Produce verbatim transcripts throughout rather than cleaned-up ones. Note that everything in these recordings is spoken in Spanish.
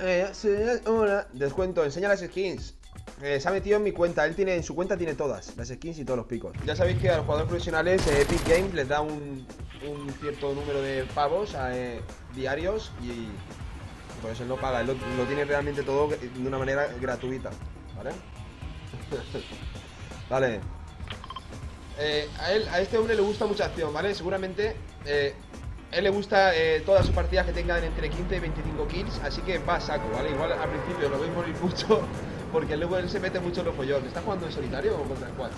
eh, una, descuento, enseña las skins. Eh, se ha metido en mi cuenta, él tiene en su cuenta tiene todas las skins y todos los picos. Ya sabéis que a los jugadores profesionales eh, Epic Games les da un, un cierto número de pavos eh, diarios y pues él no paga, él lo, lo tiene realmente todo de una manera gratuita, ¿vale? Vale. Eh, a, él, a este hombre le gusta mucha acción, ¿vale? Seguramente eh, a él le gusta eh, todas sus partidas que tengan entre quince y veinticinco kills, así que va a saco, ¿vale? Igual al principio lo veis morir mucho, porque luego él se mete mucho en los follones. ¿Está jugando en solitario o contra el quad?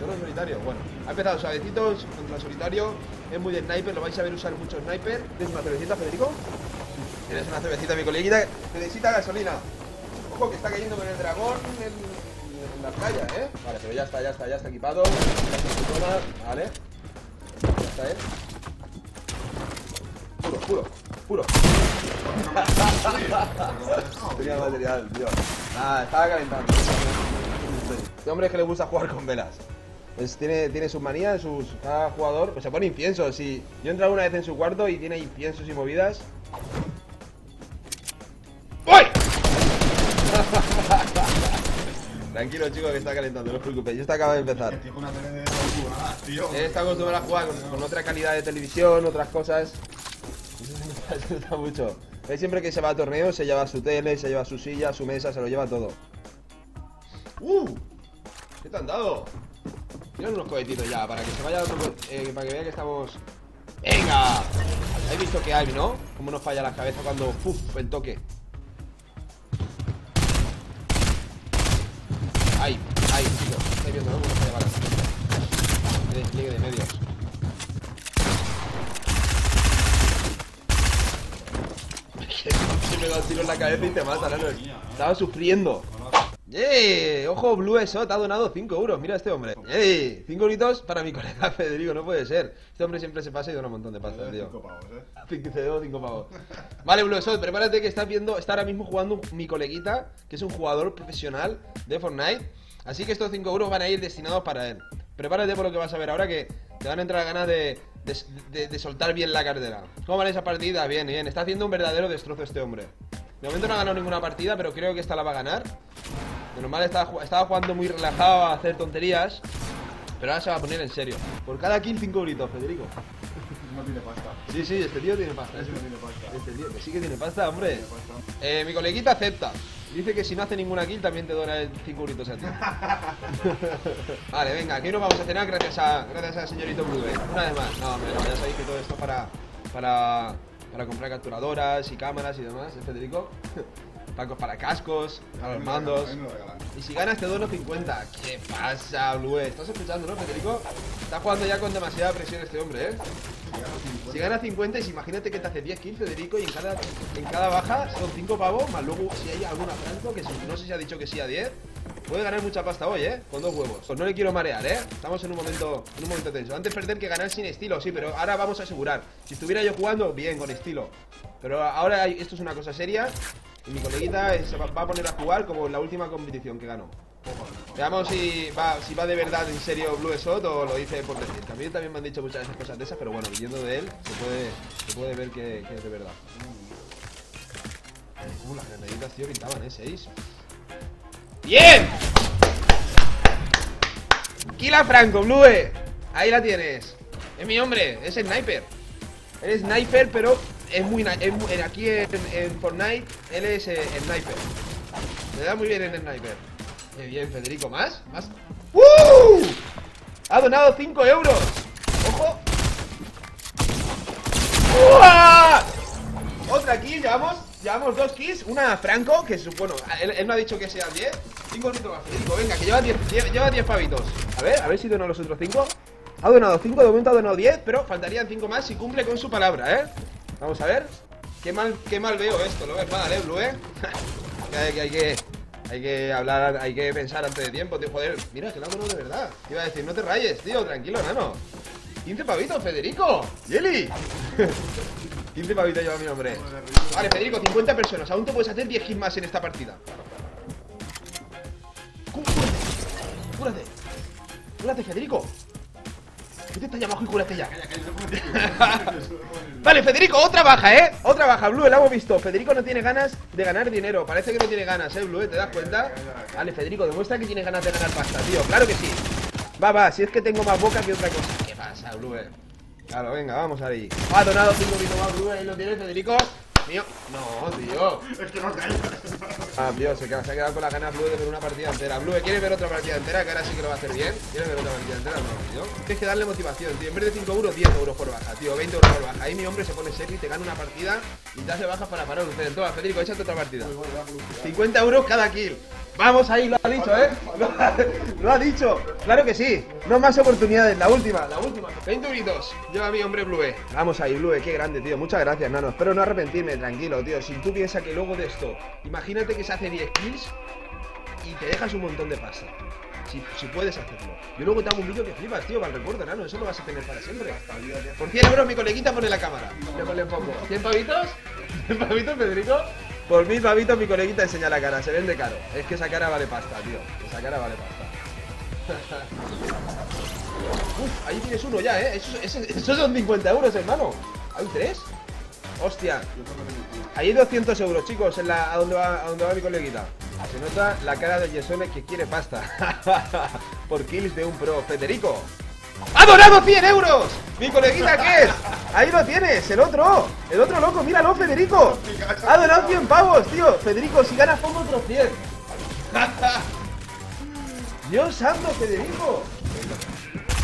¿Solo en solitario? Bueno, ha empezado suavecitos contra el solitario. Es muy de sniper, lo vais a ver usar mucho sniper. ¿Tienes una cervecita, Federico? Tienes una cervecita, mi coleguita. Necesita gasolina. Ojo que está cayendo con el dragón en, en la playa, ¿eh? Vale, pero ya está, ya está, ya está equipado. Ya está zona, vale. Ya está, ¿eh? Puro, puro, puro. Tenía material, tío. Ah, estaba calentando. Este hombre es que le gusta jugar con velas. Pues tiene, tiene sus manías, sus, cada jugador. Pues se pone inciensos. Y yo he entrado una vez en su cuarto y tiene inciensos y movidas. ¡Voy! Tranquilo, chicos, que está calentando, no os preocupéis. Yo esto acaba de empezar. Está acostumbrado a jugar con, con otra calidad de televisión, otras cosas. Se nota mucho. Él siempre que se va a torneos se lleva su tele, se lleva su silla, su mesa, se lo lleva todo. ¡Uh! ¿Qué te han dado? Tiran unos cohetitos ya, para que se vaya otro, eh, para que vea que estamos... ¡Venga! Habéis visto que hay, ¿no? Cómo nos falla la cabeza cuando... ¡Puf! El toque. ¡Ay! ¡Ay, tío! Estáis viendo, ¿no? Cómo nos falla la cabeza. El despliegue de medios. Me da un tiro en la cabeza y te mata, Nano. Estaba sufriendo. ¡Ey! Ojo, Blue Esot ha donado cinco euros. Mira a este hombre. ¡Ey! cinco euritos para mi colega Federico, no puede ser. Este hombre siempre se pasa y dona un montón de pasta, tío. cinco pavos, ¿eh? Te debo cinco pavos. Vale, Blue Esot, prepárate que estás viendo, está ahora mismo jugando mi coleguita, que es un jugador profesional de Fortnite. Así que estos cinco euros van a ir destinados para él. Prepárate por lo que vas a ver ahora, que te van a entrar ganas de, de, de, de soltar bien la cartera. ¿Cómo van esa partida? Bien, bien. Está haciendo un verdadero destrozo este hombre. De momento no ha ganado ninguna partida, pero creo que esta la va a ganar. De normal estaba, estaba jugando muy relajado a hacer tonterías, pero ahora se va a poner en serio. Por cada kill, cinco gritos, Federico. No tiene pasta. Sí, sí, este tío tiene pasta. Este, sí, este, no tiene pasta. Este tío que sí que tiene pasta, hombre. Tiene pasta. Eh, mi coleguita acepta. Dice que si no hace ninguna kill también te dona el cinco euritos a ti. Vale, venga, aquí nos vamos a cenar gracias a gracias a señorito Blue. Una vez más. No, hombre, no, ya sabéis que todo esto es para, para, para comprar capturadoras y cámaras y demás, ¿eh, Federico? Pacos para cascos, para los mandos. Y si ganas te dono cincuenta. ¿Qué pasa, Blue? ¿Estás escuchando, no, Federico? Está jugando ya con demasiada presión este hombre, ¿eh? Si ganas cincuenta, imagínate que te hace diez kills, Federico, y en cada, en cada baja son cinco pavos, más luego si hay alguna franco, que si, no sé si ha dicho que sí a diez, puede ganar mucha pasta hoy, ¿eh? Con dos huevos. Pues no le quiero marear, ¿eh? Estamos en un momento en un momento tenso. Antes perder que ganar sin estilo, sí, pero ahora vamos a asegurar. Si estuviera yo jugando, bien, con estilo. Pero ahora hay, esto es una cosa seria, y mi coleguita se va a poner a jugar como en la última competición que ganó. Veamos si va, si va de verdad en serio Blue Esot o lo dice por decir. También, también me han dicho muchas de esas cosas de esas, pero bueno, viniendo de él se puede, se puede ver que, que es de verdad. Uh, las granaditas, tío, pintaban, ¿eh? seis. ¡Bien! Kila Franco, Blue. Ahí la tienes. Es mi hombre, es sniper. Eres sniper, pero es muy... Es muy aquí en, en Fortnite, él es eh, sniper. Le da muy bien el sniper. Qué bien, Federico, ¿más? ¿Más? ¡Uh! Ha donado cinco euros. ¡Ojo! ¡Uah! Otra kill, llevamos Llevamos dos kills, una a Franco, que bueno, él, él no ha dicho que sea diez. Cinco gritos más, Federico, venga, que lleva diez pavitos. A ver, a ver si dono los otros cinco. Ha donado cinco, de momento ha donado diez, pero faltarían cinco más si cumple con su palabra, ¿eh? Vamos a ver. Qué mal, qué mal veo esto, lo ves mal, ¿eh, Blue, eh? Hay que... Hay que... Hay que hablar, hay que pensar antes de tiempo, tío. Joder, mira, que lo hago de verdad. Iba a decir, no te rayes, tío, tranquilo, nano. quince pavitos, Federico. ¡Yeli! quince pavitos lleva mi nombre. Vale, Federico, cincuenta personas. Aún te puedes hacer diez kills más en esta partida. ¡Cúrate! ¡Cúrate! ¡Cúrate, Federico! Vete allá abajo y cúrate ya. Vale, Federico, otra baja, ¿eh? Otra baja, Blue, la hemos visto. Federico no tiene ganas de ganar dinero. Parece que no tiene ganas, ¿eh, Blue? ¿Te das cuenta? Vale, Federico, demuestra que tienes ganas de ganar pasta, tío. Claro que sí. Va, va, si es que tengo más boca que otra cosa. ¿Qué pasa, Blue? Claro, venga, vamos ahí. Ha donado cinco minutos más, Blue. Ahí lo tienes, Federico. Mío. No, tío. Es que no caigo. Ah, tío, se, se ha quedado con las ganas Blue de ver una partida entera. Blue, ¿quieres ver otra partida entera? Que ahora sí que lo va a hacer bien. ¿Quieres ver otra partida entera? No, tío. Tienes que darle motivación, tío. En vez de cinco euros, diez euros por baja, tío. veinte euros por baja. Ahí mi hombre se pone serio y te gana una partida y te hace bajas para parar usted. Toma, Federico, échate otra partida. cincuenta euros cada kill. Vamos ahí, lo ha dicho, ¿eh? Lo ha, lo ha dicho. Claro que sí. No más oportunidades. La última, la última. veinte euritos. Lleva a mi hombre Blue. Vamos ahí, Blue. Qué grande, tío. Muchas gracias, nano. Espero no arrepentirme. Tranquilo, tío. Si tú piensas que luego de esto, imagínate que se hace diez kills y te dejas un montón de pasta. Si, si puedes hacerlo. Yo luego te hago un vídeo que flipas, tío, para el recuerdo, nano. Eso lo vas a tener para siempre. Por cien euros mi coleguita pone la cámara. Yo le pongo. ¿cien pavitos? ¿cien pavitos, Pedrito? Por mil pavitos mi coleguita enseña la cara, se vende caro. Es que esa cara vale pasta, tío. Esa cara vale pasta. Uf, ahí tienes uno ya, eh. Eso, eso, eso son cincuenta euros, hermano. ¿Hay tres? Hostia. Ahí hay doscientos euros, chicos, en la, a, donde va, a donde va mi coleguita. Se nota la cara de Yesones que quiere pasta. Por kills de un pro. Federico. ¡Ha donado cien euros! ¿Mi coleguita qué es? Ahí lo tienes, el otro. El otro loco, míralo, Federico. Ha donado cien pavos, tío. Federico, si ganas pongo otros cien. Dios santo, Federico.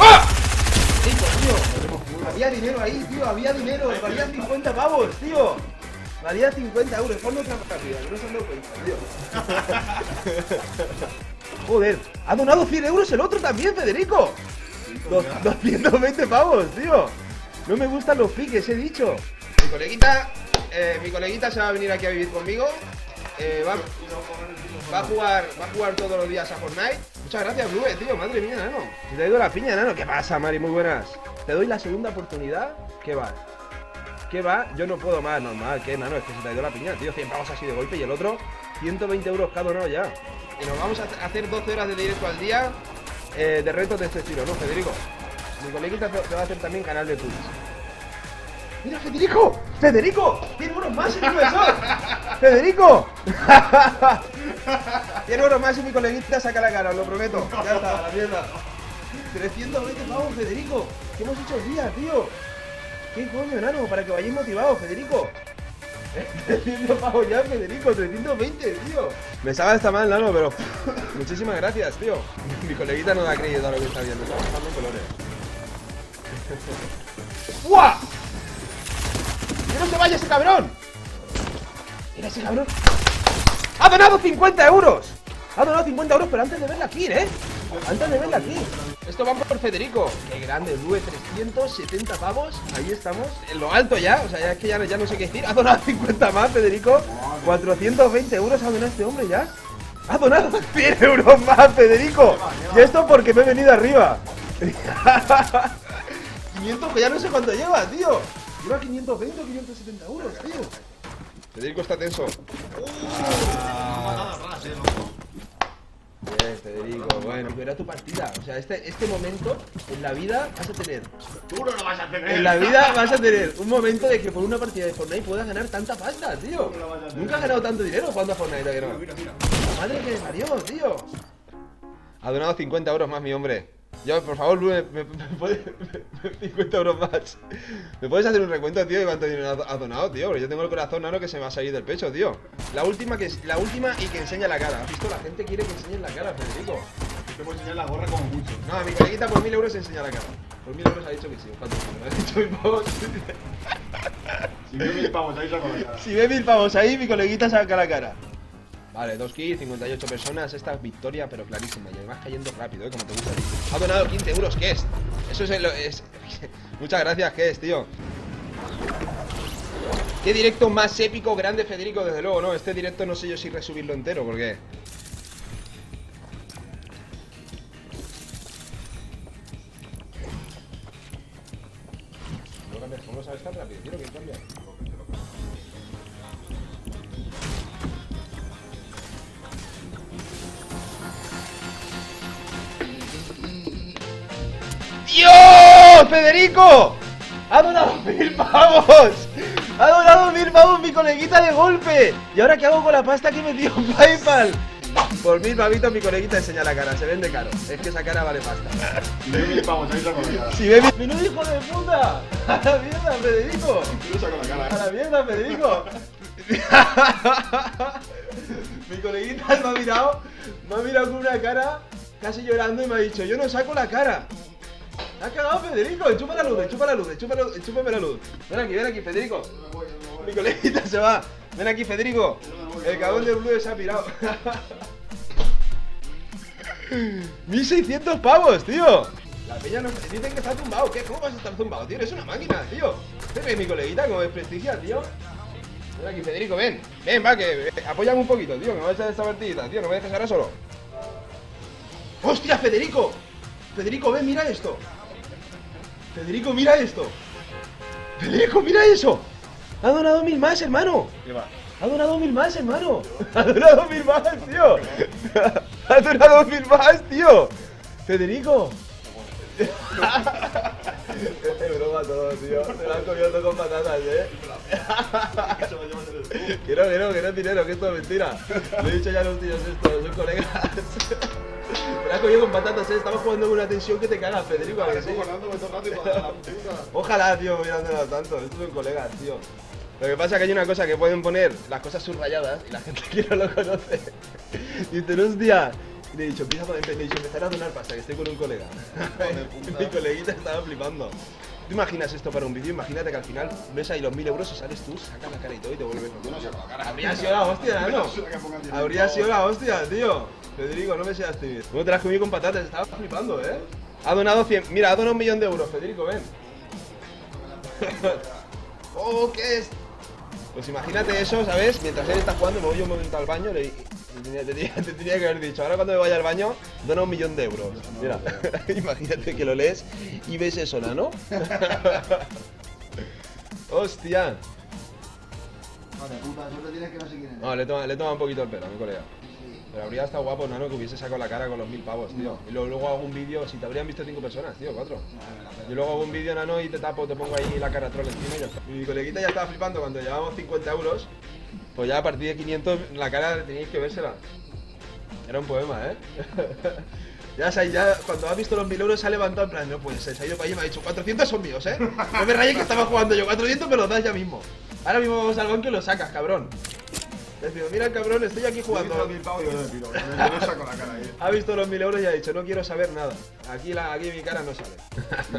¡Ah! Tío, había dinero ahí, tío. Había dinero. Valían cincuenta pavos, tío. Valía cincuenta euros. Ponlo otra partida, que no se han dado cuenta, tío. Joder, ha donado cien euros el otro también, Federico. doscientos veinte pavos, tío. No me gustan los piques, he dicho. Mi coleguita, eh, mi coleguita se va a venir aquí a vivir conmigo. Eh, va, va a jugar, va a jugar todos los días a Fortnite. Muchas gracias, Blue, tío. Madre mía, nano. Si te ha ido la piña, nano. ¿Qué pasa, Mari? Muy buenas. Te doy la segunda oportunidad. ¿Qué va? ¿Qué va? Yo no puedo más, normal. ¿Qué, nano? Es que se te ha ido la piña, tío. cien pavos así de golpe y el otro ciento veinte euros cada uno ya. Y nos vamos a hacer doce horas de directo al día. Eh, de retos de este estilo, ¿no, Federico? Mi coleguita te va a hacer también canal de Twitch. ¡Mira, Federico! ¡Federico! ¡Tiene unos más en mi profesor! ¡Federico! Tiene unos más y mi coleguita saca la cara, os lo prometo. Ya está, la mierda. trescientos veinte pavos, Federico. ¿Qué hemos hecho el día, tío? ¿Qué coño, nano? Para que vayáis motivados, Federico. trescientos pavos ya, Federico, trescientos veinte, tío. Me sabe esta mal, nano, pero muchísimas gracias, tío. Mi coleguita no da crédito a lo que está viendo, está bajando en colores. ¡Uah! ¡Que no se vaya ese cabrón! ¡Mira ese cabrón! ¡Ha donado cincuenta euros! Ha donado cincuenta euros, pero antes de verla aquí, ¿eh? Antes de verla aquí. Esto va por Federico. Qué grande, Blue, trescientos setenta pavos. Ahí estamos, en lo alto ya. O sea, ya es que ya, ya no sé qué decir. Ha donado cincuenta más, Federico. cuatrocientos veinte euros ha donado este hombre ya. Ha donado cien euros más, Federico. Y esto porque me he venido arriba. quinientos, que ya no sé cuánto lleva, tío. Lleva quinientos veinte o quinientos setenta euros, tío. Federico está tenso. Yes, Federico, bueno, era tu partida. O sea, este, este momento en la vida vas a tener. Tú no lo vas a tener. En la vida vas a tener un momento de que por una partida de Fortnite puedas ganar tanta pasta, tío. Nunca has ganado tanto dinero jugando a Fortnite, ¿no? Mira, mira. Madre que me parió, tío. Ha donado cincuenta euros más, mi hombre. Ya, por favor, Blue, me, me, me puedes, me, me, cincuenta euros más. ¿Me puedes hacer un recuento, tío, de cuánto dinero has donado, tío? Porque yo tengo el corazón, nano, que se me va a salir del pecho, tío. La última, que, la última y que enseña la cara. ¿Has visto? La gente quiere que enseñes la cara, Federico. Te puedo enseñar la gorra como mucho. No, a mi coleguita por mil euros enseña la cara. Por mil euros ha dicho que sí. ¿Cuánto? Me ha dicho mil pavos. Si ve mil pavos ahí, saco la cara. Si ve mil pavos ahí, mi coleguita saca la cara. Vale, dos kills, cincuenta y ocho personas, esta es victoria, pero clarísima. Y además cayendo rápido, ¿eh? Como te gusta. Ha donado quince euros, ¿qué es? Eso es el... Es... Muchas gracias, ¿qué es, tío? Qué directo más épico, grande, Federico, desde luego, ¿no? Este directo no sé yo si resubirlo entero, porque... No cambias, ¿cómo lo sabes tan rápido? Quiero que cambie. Federico! ¡Ha donado mil pavos! ¡Ha donado mil pavos mi coleguita de golpe! ¿Y ahora qué hago con la pasta que me dio PayPal? Por mil pavitos mi coleguita enseña la cara, se vende caro. Es que esa cara vale pasta. Si ve mil pavos, ahí saco la cara. Si ve mil... ¡Menudo hijo de puta! ¡A la mierda, Federico! Yo saco la cara. ¡A la mierda, Federico! Mi coleguita me ha mirado, me ha mirado con una cara casi llorando y me ha dicho, yo no saco la cara. ¡Me has cagado, Federico! ¡Enchupa la luz, enchupa la luz, enchúpame la luz! Ven aquí, ven aquí, Federico. No voy, no voy. Mi coleguita se va. Ven aquí, Federico. No voy, el cagón no de Blue se ha pirado. mil seiscientos pavos, tío. La peña no... Dicen que está zumbado. ¿Qué? ¿Cómo vas a estar zumbado, tío? Eres una máquina, tío. Ven, mi coleguita, como desprestigia, tío. Ven aquí, Federico, ven. Ven, va, que... Apóyame un poquito, tío, que me va a echar esta partidita, tío. No me dejes ahora solo. ¡Hostia, Federico! Federico, ven, mira esto. Federico, mira esto. Federico, mira eso. Ha donado mil más, hermano. ¿Qué va? Ha donado mil más, hermano. Ha donado mil más, tío. Ha donado mil más, tío. Federico. Es broma todo, tío. Se lo han comido con patatas, eh. Que no, que no, que no es dinero, que esto es mentira. Lo he dicho ya a los tíos estos, son colegas. Me has cogido con patatas, eh. Estamos jugando con una tensión que te cagas, Federico. Sí, sí. Ojalá, tío, mirándonos tanto. Estos son colegas, tío. Lo que pasa es que hay una cosa que pueden poner las cosas subrayadas y la gente que no lo conoce. Y te los días. Y le he dicho, empieza a poner, le he dicho, empezar a donar pasta, que estoy con un colega. Mi coleguita estaba flipando. ¿Tú imaginas esto para un vídeo? Imagínate que al final ves ahí los mil euros y sales tú, sacas la cara y todo y te vuelves loco. No, habría sido la hostia, ¿no? Habría sido la hostia, tío. Federico, no me seas tímido. ¿Cómo te las comí con patatas? Estaba flipando, ¿eh? Ha donado cien... Mira, ha donado un millón de euros, Federico, ven. Oh, ¿qué es? Pues imagínate eso, ¿sabes? Mientras él está jugando, me voy yo un momento al baño, le... Te tenía, te tenía que haber dicho, ahora cuando me vaya al baño, dona un millón de euros. Mira, imagínate que lo lees y ves eso, ¿no? Hostia. Vale, puta, yo te tienes que no sé quién eres. No, le toma, le toma un poquito el pelo, mi colega. Pero habría estado guapo, nano, que hubiese sacado la cara con los mil pavos, tío. No. Y luego, luego hago un vídeo, si te habrían visto cinco personas, tío, cuatro. No, y luego hago un vídeo, nano, y te tapo, te pongo ahí la cara troll encima y ya está. Mi coleguita ya estaba flipando cuando llevábamos cincuenta euros. Pues ya a partir de quinientos, la cara teníais que vérsela. Era un poema, ¿eh? Ya sabéis, ya cuando has visto los mil euros se ha levantado en plan, no puede ser, se ha ido para allí y me ha dicho, cuatrocientos son míos, ¿eh? No me rayes que estaba jugando yo, cuatrocientos me los das ya mismo. Ahora mismo vamos al banco y los sacas, cabrón. Les digo, mira cabrón, estoy aquí jugando. Yo ha visto los mil euros y ha dicho, no quiero saber nada. Aquí, la, aquí mi cara no sale.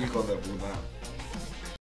Hijo de puta.